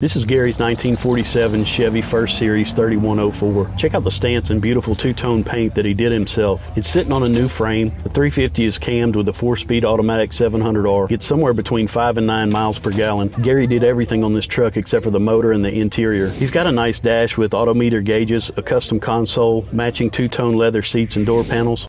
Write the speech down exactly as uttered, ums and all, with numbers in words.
This is Gary's nineteen forty-seven Chevy First Series thirty-one oh four. Check out the stance and beautiful two-tone paint that he did himself. It's sitting on a new frame. The three fifty is cammed with a four-speed automatic seven hundred R. Gets somewhere between five and nine miles per gallon. Gary did everything on this truck except for the motor and the interior. He's got a nice dash with Autometer gauges, a custom console, matching two-tone leather seats and door panels.